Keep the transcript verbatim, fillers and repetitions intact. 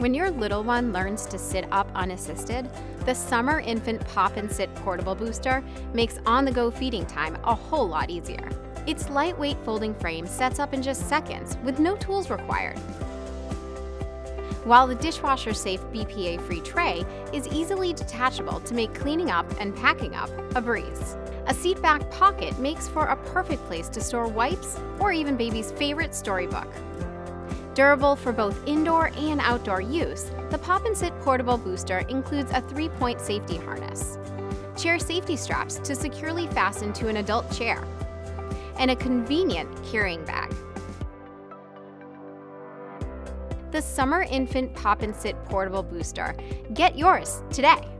When your little one learns to sit up unassisted, the Summer Infant Pop 'N Sit Portable Booster makes on-the-go feeding time a whole lot easier. Its lightweight folding frame sets up in just seconds with no tools required, while the dishwasher-safe B P A-free tray is easily detachable to make cleaning up and packing up a breeze. A seat-back pocket makes for a perfect place to store wipes or even baby's favorite storybook. Durable for both indoor and outdoor use, the Pop 'N Sit Portable Booster includes a three-point safety harness, chair safety straps to securely fasten to an adult chair, and a convenient carrying bag. The Summer Infant Pop 'N Sit Portable Booster. Get yours today!